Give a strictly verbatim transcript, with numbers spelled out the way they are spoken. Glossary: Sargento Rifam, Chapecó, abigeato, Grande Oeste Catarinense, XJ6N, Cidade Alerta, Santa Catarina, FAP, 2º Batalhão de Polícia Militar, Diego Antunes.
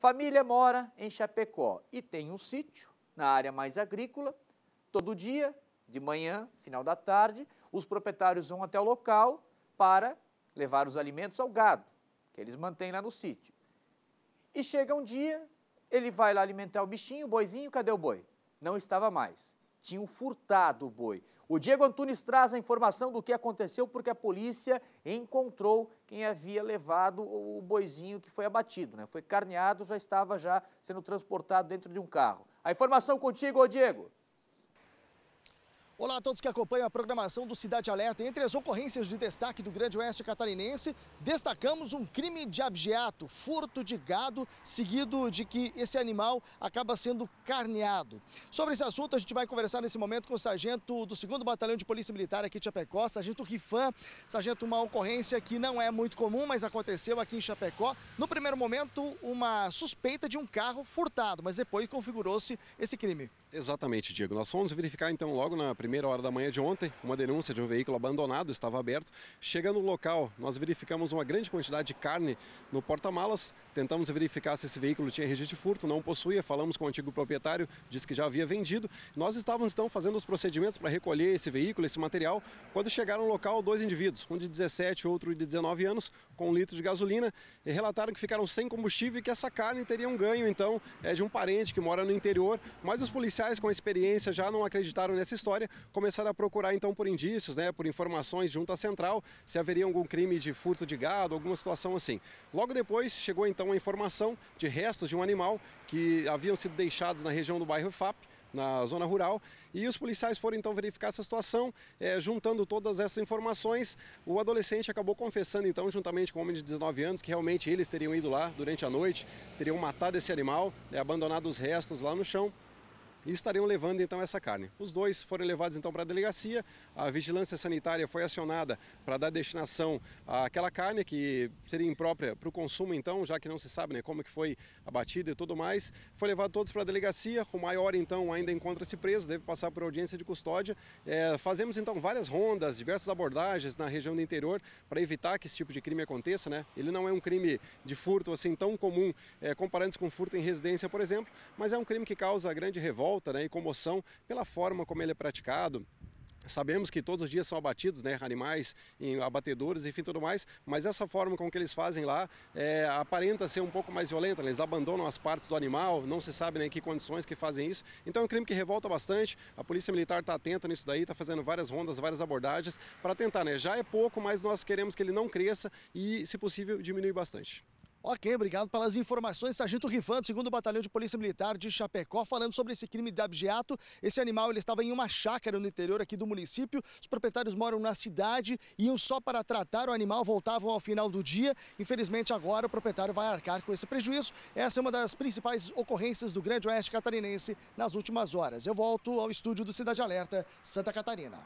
Família mora em Chapecó e tem um sítio na área mais agrícola. Todo dia, de manhã, final da tarde, os proprietários vão até o local para levar os alimentos ao gado, que eles mantêm lá no sítio. E chega um dia, ele vai lá alimentar o bichinho, o boizinho, cadê o boi? Não estava mais. Tinham furtado o boi. O Diego Antunes traz a informação do que aconteceu, porque a polícia encontrou quem havia levado o boizinho que foi abatido, né? Foi carneado, já estava já sendo transportado dentro de um carro. A informação contigo, Diego. Olá a todos que acompanham a programação do Cidade Alerta. Entre as ocorrências de destaque do Grande Oeste Catarinense, destacamos um crime de abigeato, furto de gado, seguido de que esse animal acaba sendo carneado. Sobre esse assunto, a gente vai conversar nesse momento com o sargento do segundo Batalhão de Polícia Militar aqui de Chapecó, sargento Rifam. Sargento, uma ocorrência que não é muito comum, mas aconteceu aqui em Chapecó. No primeiro momento, uma suspeita de um carro furtado, mas depois configurou-se esse crime. Exatamente, Diego. Nós fomos verificar então logo na primeira hora da manhã de ontem uma denúncia de um veículo abandonado, estava aberto. Chegando no local, nós verificamos uma grande quantidade de carne no porta-malas, tentamos verificar se esse veículo tinha registro de furto, não possuía, falamos com o antigo proprietário, disse que já havia vendido. Nós estávamos então fazendo os procedimentos para recolher esse veículo, esse material, quando chegaram no local dois indivíduos, um de dezessete e outro de dezenove anos, com um litro de gasolina, e relataram que ficaram sem combustível e que essa carne teria um ganho então é de um parente que mora no interior, mas os policiais com experiência já não acreditaram nessa história, começaram a procurar então por indícios, né, por informações junto à central, se haveria algum crime de furto de gado, alguma situação assim. Logo depois chegou então a informação de restos de um animal que haviam sido deixados na região do bairro F A P, na zona rural, e os policiais foram então verificar essa situação, é, juntando todas essas informações, o adolescente acabou confessando então, juntamente com o homem de dezenove anos, que realmente eles teriam ido lá durante a noite, teriam matado esse animal, né, abandonado os restos lá no chão, e estariam levando então essa carne. Os dois foram levados então para a delegacia, a vigilância sanitária foi acionada para dar destinação àquela carne que seria imprópria para o consumo então, já que não se sabe, né, como que foi abatida e tudo mais. Foi levado todos para a delegacia, o maior então ainda encontra-se preso, deve passar por audiência de custódia. É, fazemos então várias rondas, diversas abordagens na região do interior para evitar que esse tipo de crime aconteça, né? Ele não é um crime de furto assim tão comum, é, comparando-se com furto em residência, por exemplo, mas é um crime que causa grande revolta, Volta, né, e comoção pela forma como ele é praticado. Sabemos que todos os dias são abatidos, né, animais em abatedores, enfim, tudo mais, mas essa forma com que eles fazem lá é, aparenta ser um pouco mais violenta, né? Eles abandonam as partes do animal, não se sabe, né, em que condições que fazem isso. Então é um crime que revolta bastante, a Polícia Militar está atenta nisso daí, está fazendo várias rondas, várias abordagens para tentar, né, já é pouco, mas nós queremos que ele não cresça e, se possível, diminui bastante. Ok, obrigado pelas informações. Sargento Rifam, segundo Batalhão de Polícia Militar de Chapecó, falando sobre esse crime de abigeato. Esse animal ele estava em uma chácara no interior aqui do município. Os proprietários moram na cidade, iam só para tratar o animal, voltavam ao final do dia. Infelizmente, agora o proprietário vai arcar com esse prejuízo. Essa é uma das principais ocorrências do Grande Oeste Catarinense nas últimas horas. Eu volto ao estúdio do Cidade Alerta, Santa Catarina.